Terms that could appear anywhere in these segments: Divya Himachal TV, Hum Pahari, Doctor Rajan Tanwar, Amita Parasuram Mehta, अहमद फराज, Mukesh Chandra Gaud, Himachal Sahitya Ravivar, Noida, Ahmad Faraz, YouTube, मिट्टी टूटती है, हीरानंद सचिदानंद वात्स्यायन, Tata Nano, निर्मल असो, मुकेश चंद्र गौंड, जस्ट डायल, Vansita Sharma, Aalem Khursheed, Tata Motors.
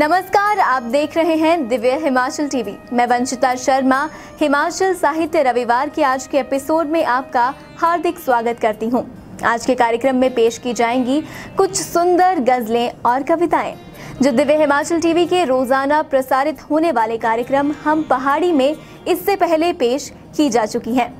नमस्कार, आप देख रहे हैं दिव्य हिमाचल टीवी। मैं वंशिता शर्मा हिमाचल साहित्य रविवार के आज के एपिसोड में आपका हार्दिक स्वागत करती हूं। आज के कार्यक्रम में पेश की जाएंगी कुछ सुंदर गज़लें और कविताएं जो दिव्य हिमाचल टीवी के रोज़ाना प्रसारित होने वाले कार्यक्रम हम पहाड़ी में इससे पहले पेश की जा चुकी हैं।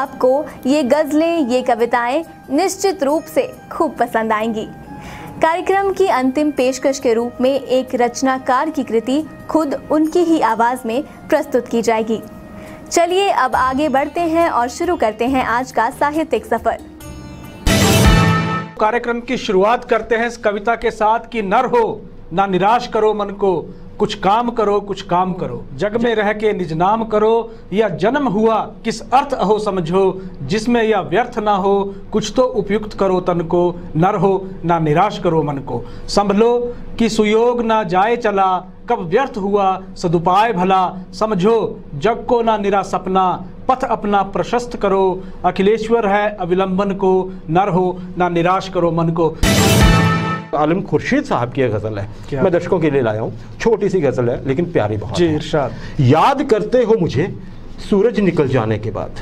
आपको ये गज़लें, ये कविताएँ निश्चित रूप से खूब पसंद आएंगी। कार्यक्रम की अंतिम पेशकश के रूप में एक रचनाकार की कृति खुद उनकी ही आवाज़ में प्रस्तुत की जाएगी। चलिए अब आगे बढ़ते हैं और शुरू करते हैं आज का साहित्यिक सफर। कार्यक्रम की शुरुआत करते हैं इस कविता के साथ कि नर हो ना निराश करो मन को, कुछ काम करो कुछ काम करो, जग में रह के निज नाम करो, या जन्म हुआ किस अर्थ अहो समझो, जिसमें यह व्यर्थ ना हो कुछ तो उपयुक्त करो तन को, नर हो ना निराश करो मन को, संभलो कि सुयोग ना जाए चला, कब व्यर्थ हुआ सदुपाय भला, समझो जग को ना निरा सपना, पथ अपना प्रशस्त करो, अखिलेश्वर है अविलंबन को, नर हो ना निराश करो मन को। आलम खुर्शीद साहब की गजल है, मैं दर्शकों के लिए लाया हूँ। छोटी सी गजल है लेकिन प्यारी बहुत जी। इरशाद। याद करते हो मुझे सूरज निकल जाने के बाद,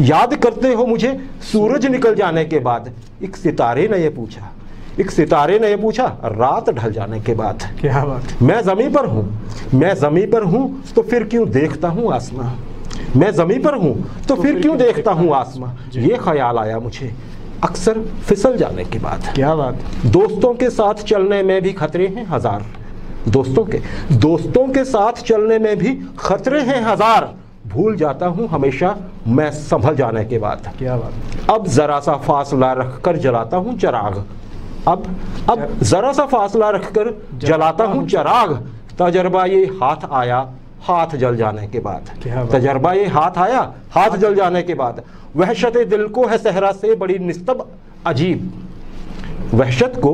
याद करते हो मुझे सूरज निकल जाने के बाद, एक सितारे ने यह पूछा, एक सितारे ने यह पूछा रात ढल जाने के बाद, क्या बात। मैं जमीन पर हूँ, मैं जमीन पर हूँ तो फिर क्यों देखता हूँ आसमां, मैं जमीन पर हूँ तो फिर क्यों देखता हूँ आसमां, ये ख्याल आया मुझे अक्सर फिसल जाने के बाद, क्या बात। दोस्तों के साथ चलने में भी खतरे हैं हजार, दोस्तों के साथ चलने में भी खतरे हैं हजार, भूल जाता हूँ हमेशा मैं संभल जाने के बाद, क्या बात। अब जरा सा फासला रखकर जलाता हूँ चिराग, अब जरा सा फासला रखकर जलाता हूँ चिराग, तजर्बा ये हाथ आया हाथ जल जाने के बाद, तजर्बा ये हाथ आया हाथ जल जाने के बाद, वहशत दिल को है सहरा से बड़ी निस्तब अजीब, वहशत को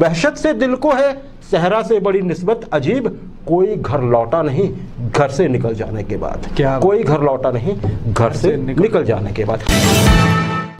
वहशत से दिल को है सहरा से बड़ी निस्बत अजीब, कोई घर लौटा नहीं घर से निकल जाने के बाद, क्या कोई घर लौटा नहीं घर से निकल जाने के बाद।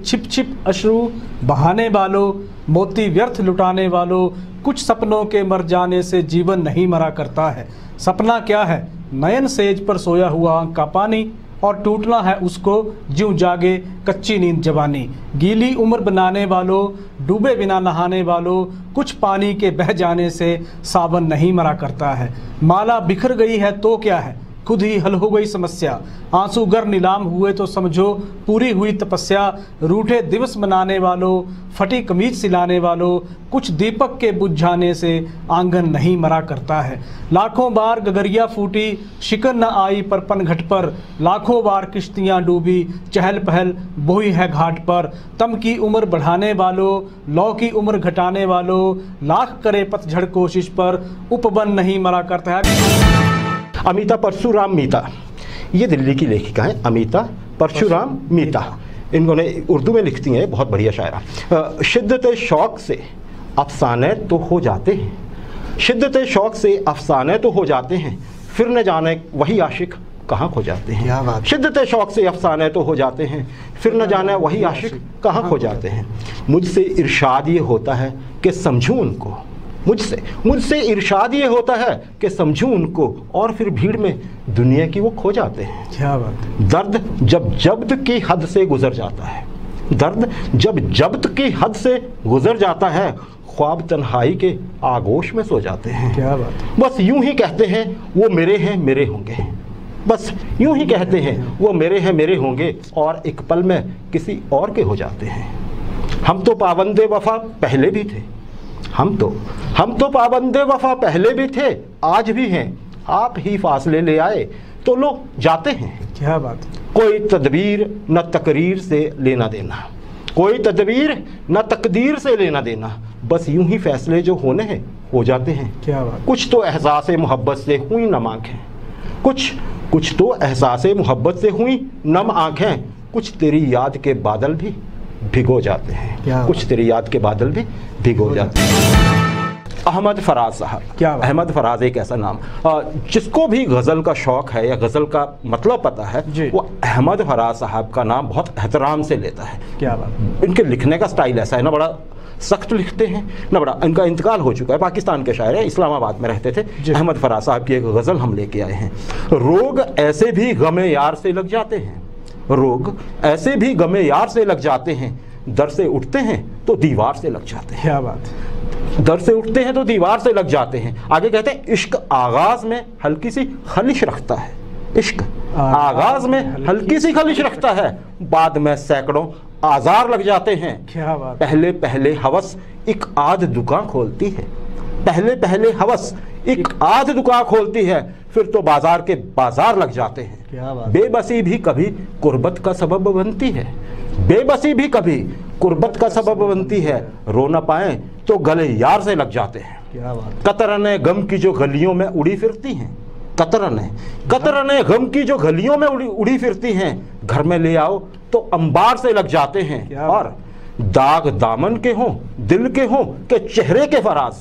छिप छिप अश्रू बहाने वालों, मोती व्यर्थ लुटाने वालों, कुछ सपनों के मर जाने से जीवन नहीं मरा करता है, सपना क्या है नयन सेज पर सोया हुआ आँख का पानी, और टूटना है उसको ज्यों जागे कच्ची नींद जवानी, गीली उम्र बनाने वालों, डूबे बिना नहाने वालों, कुछ पानी के बह जाने से सावन नहीं मरा करता है, माला बिखर गई है तो क्या है खुद ही हल हो गई समस्या, आंसू गर नीलाम हुए तो समझो पूरी हुई तपस्या, रूठे दिवस मनाने वालों, फटी कमीज सिलाने वालों, कुछ दीपक के बुझाने से आंगन नहीं मरा करता है, लाखों बार गगरिया फूटी शिकन न आई पर पनघट पर, लाखों बार किश्तियां डूबी चहल पहल बोही है घाट पर, तम की उम्र बढ़ाने वालों, लौ की उम्र घटाने वालों, लाख करे पतझड़ कोशिश पर उपवन नहीं मरा करता है। अमिता परशुराम मेहता, ये दिल्ली की लेखिका हैं। अमिता परशुराम मेहता, इन्होंने उर्दू में लिखती हैं, बहुत बढ़िया शायरा। शिद्दत शौक से अफसाने तो हो जाते हैं, शिद्दत शौक से अफसाने तो हो जाते हैं, फिर न जाने वही आशिक कहाँ खो जाते हैं, शिद्दत शौक से अफसाने तो हो जाते हैं, फिर न जाने वही आशिक कहाँ खो जाते हैं। मुझसे इरशाद ये होता है कि समझूं उनको, मुझसे इरशाद ये होता है कि समझूं उनको, और फिर भीड़ में दुनिया की वो खो जाते हैं, क्या बात है। दर्द जब जब्त की हद से गुजर जाता है, दर्द जब जब्त की हद से गुजर जाता है, ख्वाब तन्हाई के आगोश में सो जाते हैं, क्या बात है। बस यूं ही कहते हैं वो मेरे हैं मेरे होंगे, बस यूं ही कहते हैं वो मेरे हैं मेरे होंगे, और एक पल में किसी और के हो जाते हैं। हम तो पाबंदे वफा पहले भी थे, हम तो पाबंदे वफा पहले भी थे आज भी हैं, आप ही फासले ले आए तो लोग जाते हैं, क्या बात। कोई तदबीर न तकरीर से लेना देना, कोई तदबीर न तकदीर से लेना देना, बस यूं ही फैसले जो होने हैं हो जाते हैं, क्या बात। कुछ तो एहसास मोहब्बत से हुई नम आँखें, कुछ तो एहसास मोहब्बत से हुई नम आँखें, कुछ तेरी याद के बादल भी भिगो जाते हैं, कुछ तेरी याद के बादल भी भिगो जाते हैं। अहमद फराज साहब, क्या अहमद फराज एक ऐसा नाम, जिसको भी गज़ल का शौक़ है या गज़ल का मतलब पता है, वो अहमद फराज साहब का नाम बहुत एहतराम से लेता है, क्या बात। इनके लिखने का स्टाइल ऐसा है ना, बड़ा सख्त लिखते हैं ना, बड़ा इनका इंतकाल हो चुका है, पाकिस्तान के शायर है, इस्लामाबाद में रहते थे। अहमद फराज साहब की एक गज़ल हम लेके आए हैं। रोग ऐसे भी गमे यार से लग जाते हैं, रोग ऐसे भी गमे यार से लग जाते हैं, दर से उठते हैं तो दीवार से लग जाते हैं। क्या बात है, दर से उठते हैं तो दीवार से लग जाते हैं। आगे कहते हैं इश्क आगाज में हल्की सी खलिश रखता है, इश्क आगाज में हल्की सी खलिश रखता है, बाद में सैकड़ों आजार लग जाते हैं। क्या बात, पहले पहले हवस एक आध दुकान खोलती है, पहले पहले हवस एक आध दुकान खोलती है, फिर तो बाजार के बाजार लग जाते हैं। क्या बात, बेबसी भी कभी कुर्बत का सबब बनती है, बेबसी भी कभी कुर्बत का सबब बनती है, रो न पाए तो गले यार से लग जाते हैं। क्या बात, कतरने गम की जो गलियों में उड़ी फिरती हैं, कतरने गम की जो गलियों में उड़ी फिरती हैं, घर में ले आओ तो अंबार से लग जाते हैं। और दाग दामन के हों दिल के हों के चेहरे के फराज,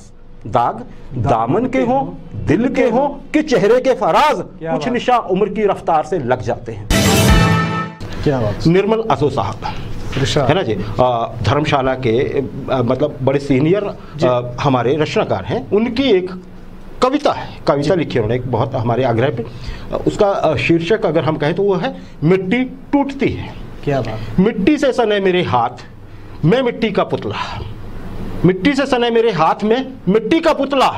दाग दामन के हों दिल के हों के चेहरे के फराज, कुछ निशा उम्र की रफ्तार से लग जाते हैं। क्या बात, निर्मल असो साहब है ना जी, धर्मशाला के मतलब बड़े सीनियर हमारे रचनाकार हैं, उनकी एक कविता है, कविता लिखी उन्होंने एक बहुत हमारे आग्रह पे, उसका शीर्षक अगर हम कहें तो वो है मिट्टी टूटती है। क्या बात, मिट्टी से सने मेरे हाथ मैं मिट्टी का पुतला, मिट्टी से सने मेरे हाथ में मिट्टी का पुतला,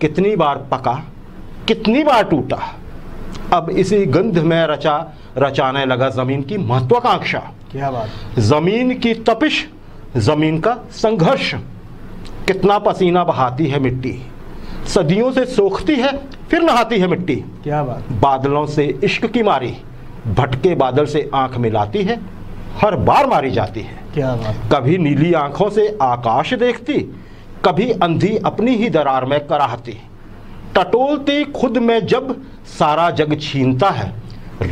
कितनी बार पका कितनी बार टूटा, अब इसी गंध में रचाने लगा जमीन की महत्वाकांक्षा। क्या बात, जमीन की तपिश जमीन का संघर्ष, कितना पसीना बहाती है मिट्टी, सदियों से सोखती है फिर नहाती है मिट्टी। क्या बात, बादलों से इश्क की मारी भटके बादल से आंख मिलाती है, हर बार मारी जाती है। क्या बात, कभी नीली आंखों से आकाश देखती, कभी अंधी अपनी ही दरार में कराहती, टटोलती खुद में जब सारा जग छीनता है,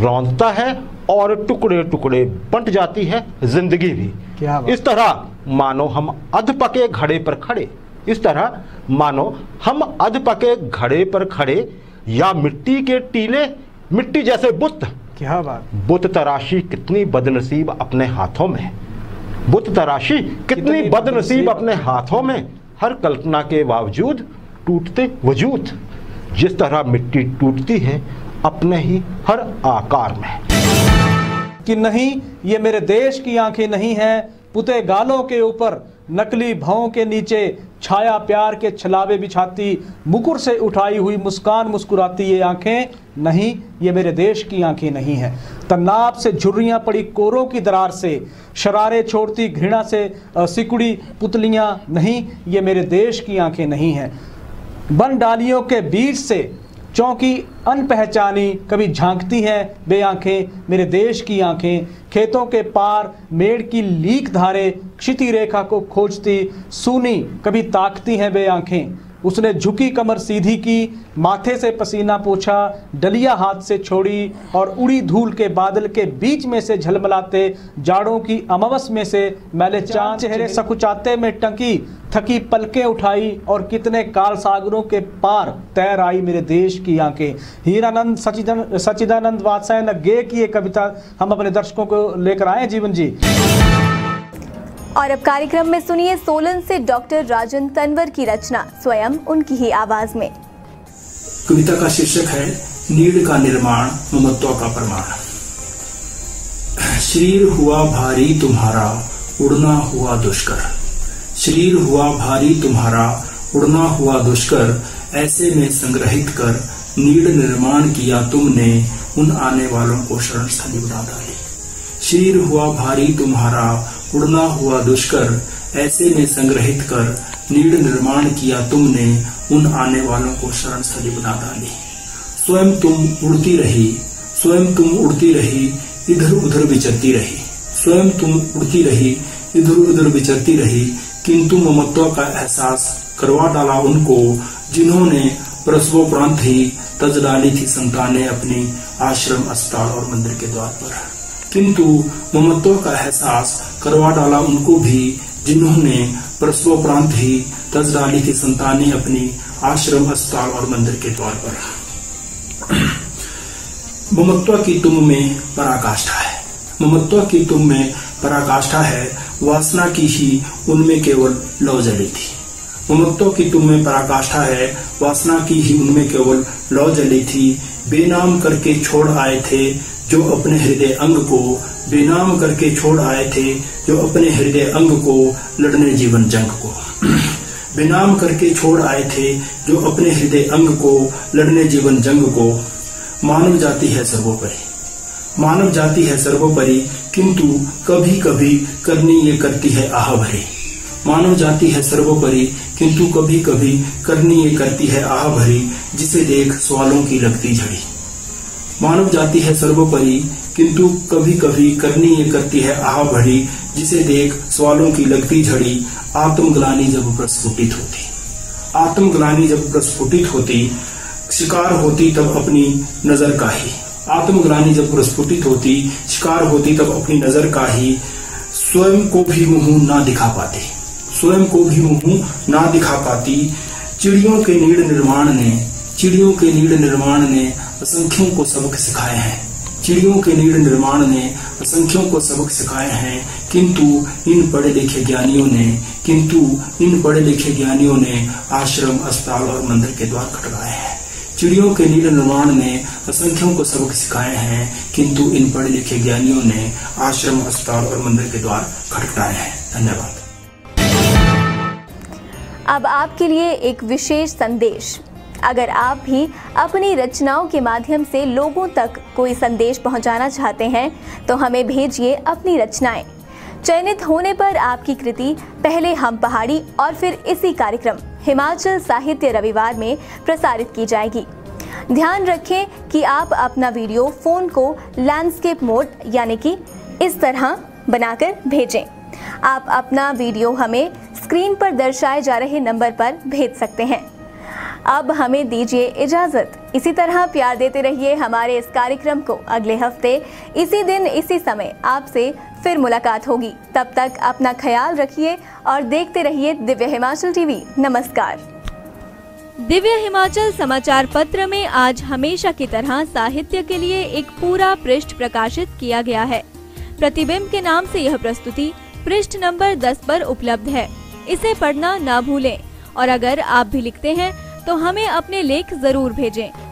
रौंदता है और टुकड़े टुकड़े बंट जाती है जिंदगी भी। क्या बात, इस तरह मानो हम अधपके घड़े पर खड़े, इस तरह मानो हम अधपके घड़े पर खड़े, या मिट्टी के टीले मिट्टी जैसे बुत। क्या बात, बुत तराशी कितनी बदनसीब अपने हाथों में, बुत तराशी कितनी बदनसीब अपने हाथों में, हर कल्पना के बावजूद टूटते वजूद, जिस तरह मिट्टी टूटती है अपने ही हर आकार में। कि नहीं ये मेरे देश की आंखें नहीं हैं, पुते गालों के ऊपर नकली भावों के नीचे छाया प्यार के छलावे बिछाती, मुकुर से उठाई हुई मुस्कान मुस्कुराती, ये आंखें नहीं ये मेरे देश की आंखें नहीं हैं। तन्नाब से झुर्रियाँ पड़ी कोरों की दरार से, शरारे छोड़ती घृणा से सिकुड़ी पुतलियाँ, नहीं ये मेरे देश की आंखें नहीं हैं। बन डालियों के बीच से चौंकी अनपहचानी कभी झांकती हैं बे आंखें, मेरे देश की आंखें। खेतों के पार मेड़ की लीक धारे क्षिति रेखा को खोजती, सूनी कभी ताकती हैं बे आंखें। उसने झुकी कमर सीधी की, माथे से पसीना पोंछा, डलिया हाथ से छोड़ी, और उड़ी धूल के बादल के बीच में से झलमलाते जाड़ों की अमावस में से मैले चांद चेहरे सकुचाते में टंकी, थकी पलकें उठाई और कितने काल सागरों के पार तैर आई मेरे देश की आंखें। हीरानंद सचिदानंद वात्स्यायन गे की ये कविता हम अपने दर्शकों को लेकर आए। जीवन जी, और अब कार्यक्रम में सुनिए सोलन से डॉक्टर राजन तनवर की रचना, स्वयं उनकी ही आवाज में। कविता का शीर्षक है नीड का निर्माण ममत्व का प्रमाण। शरीर हुआ भारी तुम्हारा उड़ना हुआ दुष्कर, शरीर हुआ भारी तुम्हारा उड़ना हुआ दुष्कर, ऐसे में संग्रहित कर नीड निर्माण किया तुमने, उन आने वालों को शरण स्थली बना डाली। शरीर हुआ भारी तुम्हारा उड़ना हुआ दुष्कर, ऐसे में संग्रहित कर नीड निर्माण किया तुमने, उन आने वालों को शरण स्थली बना डाली। स्वयं तुम उड़ती रही, स्वयं तुम उड़ती रही, इधर उधर विचरती रही, स्वयं तुम उड़ती रही, इधर उधर विचरती रही, किंतु ममत्व का एहसास करवा डाला उनको, जिन्होंने प्रसवोपरांत ही तज डाली थी संतानें अपनी आश्रम अस्पताल और मंदिर के द्वार पर। किंतु ममत्व का एहसास करवा डाला उनको भी, जिन्होंने प्रसवोपरांत ही तज डाली थी संतानें अपनी आश्रम अस्पताल और मंदिर के द्वार पर। ममत्व की तुम में पराकाष्ठा है, ममत्व की तुम में पराकाष्ठा है, वासना की ही उनमें केवल लौ जली थी। उन्मुक्तों की तुम्हें पराकाष्ठा है, वासना की ही उनमें केवल लौ जली थी। बेनाम करके छोड़ आए थे जो अपने हृदय अंग को, बेनाम करके छोड़ आए थे जो अपने हृदय अंग को लड़ने जीवन जंग को। बेनाम करके छोड़ आए थे जो अपने हृदय अंग को लड़ने जीवन जंग को। मानव जाति है सर्वोपरि, मानव जाति है सर्वोपरि, किंतु कभी कभी करनी ये करती है आह भरी। मानव जाति है सर्वोपरि, किंतु कभी कभी करनी ये करती है आह भरी, जिसे देख सवालों की लगती झड़ी। मानव जाति है सर्वोपरि, किंतु कभी कभी करनी ये करती है आह भरी, जिसे देख सवालों की लगती झड़ी। आत्मग्लानि जब प्रस्फुटित होती, आत्मग्लानि जब प्रस्फुटित होती, शिकार होती तब अपनी नजर का ही। आत्मग्लानि जब प्रस्फुटित होती, शिकार होती तब अपनी नजर का ही। स्वयं को भी मुंह ना दिखा पाती, स्वयं को भी मुंह ना दिखा पाती। चिड़ियों के नीड निर्माण ने, चिड़ियों के नीड निर्माण ने असंख्यों को सबक सिखाए हैं। चिड़ियों के नीड निर्माण ने असंख्यों को सबक सिखाए हैं, किंतु इन पढ़े लिखे ज्ञानियों ने, किंतु इन पढ़े लिखे ज्ञानियों ने आश्रम, अस्पताल और मंदिर के द्वार खटखटाए हैं। चिड़ियों के नीड निर्माण ने असंख्यों को सबक सिखाए हैं, किंतु इन पढ़े लिखे ज्ञानियों ने आश्रम, अस्पताल और मंदिर के द्वार खटखटाए हैं। धन्यवाद। अब आपके लिए एक विशेष संदेश। अगर आप भी अपनी रचनाओं के माध्यम से लोगों तक कोई संदेश पहुंचाना चाहते हैं तो हमें भेजिए अपनी रचनाएं। चयनित होने पर आपकी कृति पहले हम पहाड़ी और फिर इसी कार्यक्रम हिमाचल साहित्य रविवार में प्रसारित की जाएगी। ध्यान रखें कि आप अपना वीडियो फ़ोन को लैंडस्केप मोड यानी कि इस तरह बनाकर भेजें। आप अपना वीडियो हमें स्क्रीन पर दर्शाए जा रहे नंबर पर भेज सकते हैं। अब हमें दीजिए इजाज़त। इसी तरह प्यार देते रहिए हमारे इस कार्यक्रम को। अगले हफ्ते इसी दिन इसी समय आपसे फिर मुलाकात होगी। तब तक अपना ख्याल रखिए और देखते रहिए दिव्य हिमाचल टीवी। नमस्कार। दिव्य हिमाचल समाचार पत्र में आज हमेशा की तरह साहित्य के लिए एक पूरा पृष्ठ प्रकाशित किया गया है। प्रतिबिंब के नाम से यह प्रस्तुति पृष्ठ नंबर 10 पर उपलब्ध है। इसे पढ़ना ना भूलें और अगर आप भी लिखते हैं तो हमें अपने लेख जरूर भेजें।